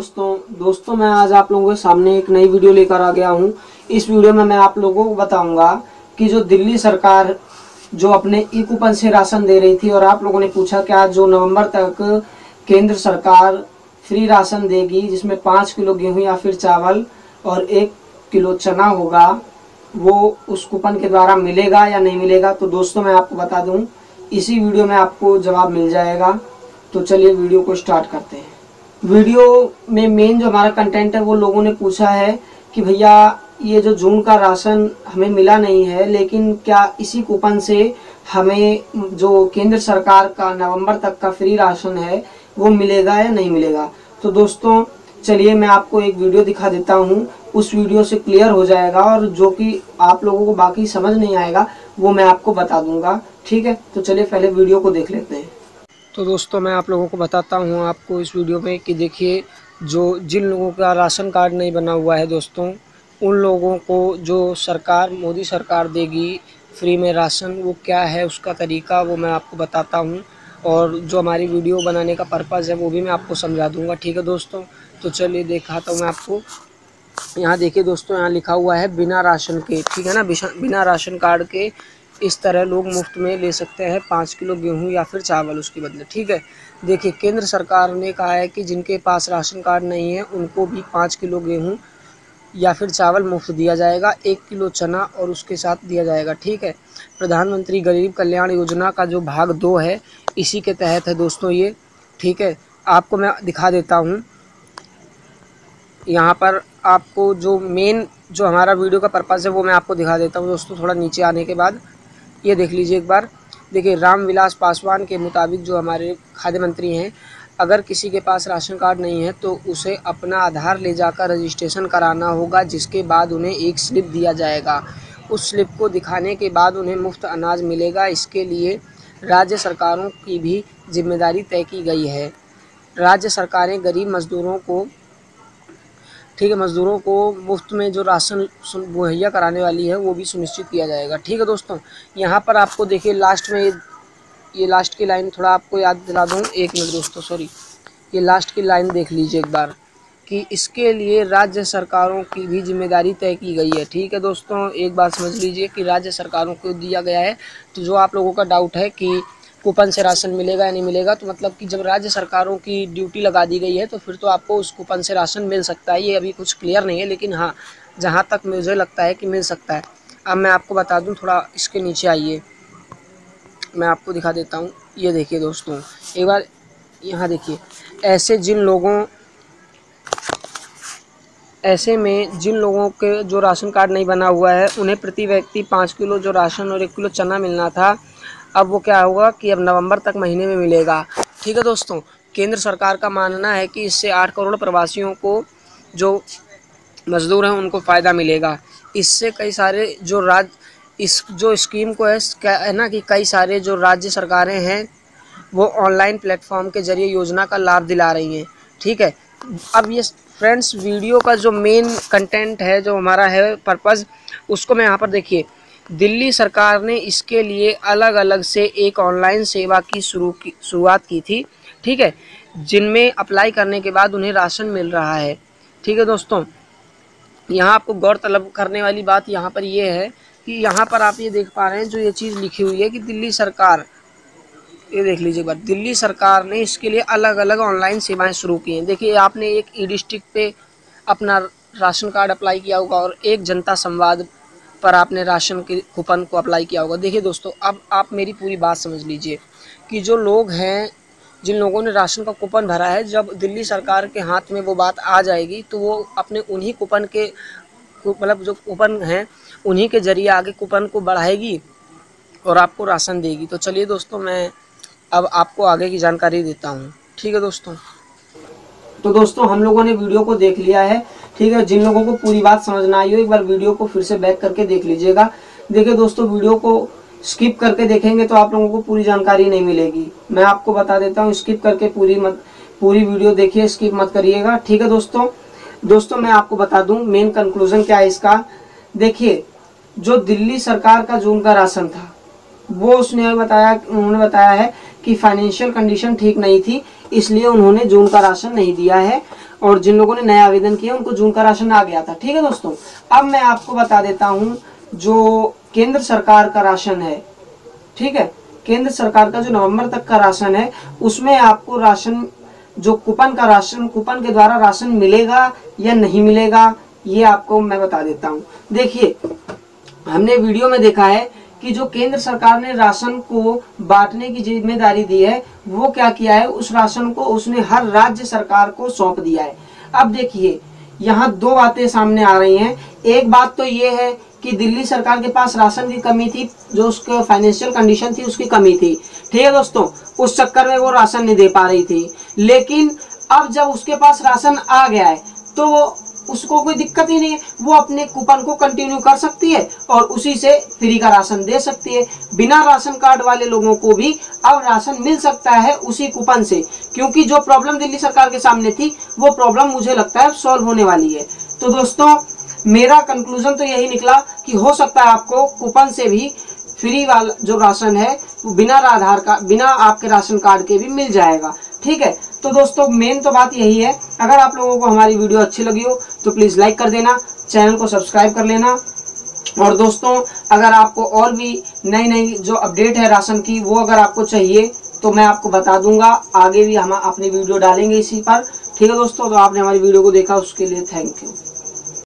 दोस्तों मैं आज आप लोगों के सामने एक नई वीडियो लेकर आ गया हूं। इस वीडियो में मैं आप लोगों को बताऊंगा कि जो दिल्ली सरकार जो अपने ई कूपन से राशन दे रही थी और आप लोगों ने पूछा क्या जो नवंबर तक केंद्र सरकार फ्री राशन देगी जिसमें 5 किलो गेहूँ या फिर चावल और 1 किलो चना होगा वो उस कूपन के द्वारा मिलेगा या नहीं मिलेगा। तो दोस्तों मैं आपको बता दूं इसी वीडियो में आपको जवाब मिल जाएगा। तो चलिए वीडियो को स्टार्ट करते हैं। वीडियो में मेन जो हमारा कंटेंट है वो लोगों ने पूछा है कि भैया ये जो जून का राशन हमें मिला नहीं है लेकिन क्या इसी कूपन से हमें जो केंद्र सरकार का नवंबर तक का फ्री राशन है वो मिलेगा या नहीं मिलेगा। तो दोस्तों चलिए मैं आपको एक वीडियो दिखा देता हूँ, उस वीडियो से क्लियर हो जाएगा और जो कि आप लोगों को बाकी समझ नहीं आएगा वो मैं आपको बता दूंगा, ठीक है। तो चलिए पहले वीडियो को देख लेते हैं। तो दोस्तों मैं आप लोगों को बताता हूँ आपको इस वीडियो में कि देखिए जो जिन लोगों का राशन कार्ड नहीं बना हुआ है दोस्तों उन लोगों को जो सरकार मोदी सरकार देगी फ्री में राशन वो क्या है उसका तरीका वो मैं आपको बताता हूँ और जो हमारी वीडियो बनाने का पर्पज़ है वो भी मैं आपको समझा दूँगा, ठीक है दोस्तों। तो चलिए दिखाता हूँ मैं आपको। यहाँ देखिए दोस्तों यहाँ लिखा हुआ है बिना राशन के, ठीक है ना, बिना राशन कार्ड के इस तरह लोग मुफ्त में ले सकते हैं 5 किलो गेहूं या फिर चावल उसके बदले, ठीक है। देखिए केंद्र सरकार ने कहा है कि जिनके पास राशन कार्ड नहीं है उनको भी 5 किलो गेहूं या फिर चावल मुफ्त दिया जाएगा, 1 किलो चना और उसके साथ दिया जाएगा, ठीक है। प्रधानमंत्री गरीब कल्याण योजना का जो भाग 2 है इसी के तहत है दोस्तों ये, ठीक है। आपको मैं दिखा देता हूँ यहाँ पर, आपको जो मेन जो हमारा वीडियो का पर्पज़ है वो मैं आपको दिखा देता हूँ दोस्तों। थोड़ा नीचे आने के बाद ये देख लीजिए एक बार। देखिए राम विलास पासवान के मुताबिक जो हमारे खाद्य मंत्री हैं अगर किसी के पास राशन कार्ड नहीं है तो उसे अपना आधार ले जाकर रजिस्ट्रेशन कराना होगा, जिसके बाद उन्हें एक स्लिप दिया जाएगा। उस स्लिप को दिखाने के बाद उन्हें मुफ्त अनाज मिलेगा। इसके लिए राज्य सरकारों की भी जिम्मेदारी तय की गई है। राज्य सरकारें गरीब मजदूरों को, ठीक है, मज़दूरों को मुफ्त में जो राशन मुहैया कराने वाली है वो भी सुनिश्चित किया जाएगा, ठीक है दोस्तों। यहाँ पर आपको देखिए लास्ट में ये लास्ट की लाइन थोड़ा आपको याद दिला दूँ, एक मिनट दोस्तों, सॉरी, ये लास्ट की लाइन देख लीजिए एक बार कि इसके लिए राज्य सरकारों की भी जिम्मेदारी तय की गई है, ठीक है दोस्तों। एक बात समझ लीजिए कि राज्य सरकारों को दिया गया है। तो जो आप लोगों का डाउट है कि कूपन से राशन मिलेगा या नहीं मिलेगा, तो मतलब कि जब राज्य सरकारों की ड्यूटी लगा दी गई है तो फिर तो आपको उस कूपन से राशन मिल सकता है। ये अभी कुछ क्लियर नहीं है लेकिन हाँ जहाँ तक मुझे लगता है कि मिल सकता है। अब मैं आपको बता दूँ, थोड़ा इसके नीचे आइए, मैं आपको दिखा देता हूँ। ये देखिए दोस्तों एक बार यहाँ देखिए, ऐसे में जिन लोगों के जो राशन कार्ड नहीं बना हुआ है उन्हें प्रति व्यक्ति 5 किलो जो राशन और 1 किलो चना मिलना था, अब वो क्या होगा कि अब नवंबर तक महीने में मिलेगा, ठीक है दोस्तों। केंद्र सरकार का मानना है कि इससे 8 करोड़ प्रवासियों को जो मज़दूर हैं उनको फ़ायदा मिलेगा। इससे कई सारे जो स्कीम को है ना कि कई सारे जो राज्य सरकारें हैं वो ऑनलाइन प्लेटफॉर्म के जरिए योजना का लाभ दिला रही हैं, ठीक है। अब ये फ्रेंड्स वीडियो का जो मेन कंटेंट है जो हमारा है पर्पज़ उसको मैं यहाँ पर देखिए, दिल्ली सरकार ने इसके लिए अलग अलग से एक ऑनलाइन सेवा की शुरुआत की थी, ठीक है, जिनमें अप्लाई करने के बाद उन्हें राशन मिल रहा है, ठीक है दोस्तों। यहाँ आपको गौरतलब करने वाली बात यहाँ पर यह है कि यहाँ पर आप ये देख पा रहे हैं जो ये चीज़ लिखी हुई है कि दिल्ली सरकार, ये देख लीजिए एक बार, दिल्ली सरकार ने इसके लिए अलग अलग ऑनलाइन सेवाएँ शुरू की हैं। देखिए आपने एक ई डिस्ट्रिक्ट पे अपना राशन कार्ड अप्लाई किया होगा और एक जनता संवाद पर आपने राशन के कूपन को अप्लाई किया होगा। देखिए दोस्तों अब आप मेरी पूरी बात समझ लीजिए कि जो लोग हैं जिन लोगों ने राशन का कूपन भरा है जब दिल्ली सरकार के हाथ में वो बात आ जाएगी तो वो अपने उन्हीं कूपन के मतलब जो कूपन हैं उन्हीं के ज़रिए आगे कूपन को बढ़ाएगी और आपको राशन देगी। तो चलिए दोस्तों मैं अब आपको आगे की जानकारी देता हूँ, ठीक है दोस्तों। तो दोस्तों हम लोगों ने वीडियो को देख लिया है, ठीक है। जिन लोगों को पूरी बात समझना आई हो एक बार वीडियो को फिर से बैक करके देख लीजिएगा। देखिए दोस्तों वीडियो को स्किप करके देखेंगे तो आप लोगों को पूरी जानकारी नहीं मिलेगी। मैं आपको बता देता हूँ स्किप करके पूरी वीडियो देखिए, स्किप मत करिएगा, ठीक है दोस्तों। दोस्तों मैं आपको बता दूँ मेन कंक्लूजन क्या है इसका। देखिए जो दिल्ली सरकार का जून का राशन था वो उन्होंने बताया है कि फाइनेंशियल कंडीशन ठीक नहीं थी इसलिए उन्होंने जून का राशन नहीं दिया है और जिन लोगों ने नया आवेदन किया उनको जून का राशन आ गया था। ठीक है दोस्तों, अब मैं आपको बता देता हूँ जो केंद्र सरकार का राशन है, ठीक है, केंद्र सरकार का जो नवंबर तक का राशन है उसमें आपको राशन जो कूपन का राशन, कूपन के द्वारा राशन मिलेगा या नहीं मिलेगा ये आपको मैं बता देता हूँ। देखिए, हमने वीडियो में देखा है कि जो केंद्र सरकार ने राशन को बांटने की जिम्मेदारी दी है वो क्या किया है, उस राशन को उसने हर राज्य सरकार को सौंप दिया है। अब देखिए, यहाँ दो बातें सामने आ रही हैं। एक बात तो ये है कि दिल्ली सरकार के पास राशन की कमी थी, जो उसके फाइनेंशियल कंडीशन थी उसकी कमी थी, ठीक है दोस्तों, उस चक्कर में वो राशन नहीं दे पा रही थी। लेकिन अब जब उसके पास राशन आ गया है तो उसको कोई दिक्कत ही नहीं है, वो अपने कूपन को कंटिन्यू कर सकती है और उसी से फ्री का राशन दे सकती है। बिना राशन कार्ड वाले लोगों को भी अब राशन मिल सकता है उसी कूपन से, क्योंकि जो प्रॉब्लम दिल्ली सरकार के सामने थी वो प्रॉब्लम मुझे लगता है सॉल्व होने वाली है। तो दोस्तों, मेरा कंक्लूजन तो यही निकला कि हो सकता है आपको कूपन से भी फ्री वाला जो राशन है वो बिना आधार कार्ड, बिना आपके राशन कार्ड के भी मिल जाएगा। ठीक है, तो दोस्तों मेन तो बात यही है। अगर आप लोगों को हमारी वीडियो अच्छी लगी हो तो प्लीज़ लाइक कर देना, चैनल को सब्सक्राइब कर लेना। और दोस्तों, अगर आपको और भी नई नई जो अपडेट है राशन की वो अगर आपको चाहिए तो मैं आपको बता दूंगा, आगे भी हम अपनी वीडियो डालेंगे इसी पर। ठीक है दोस्तों, तो आपने हमारी वीडियो को देखा उसके लिए थैंक यू।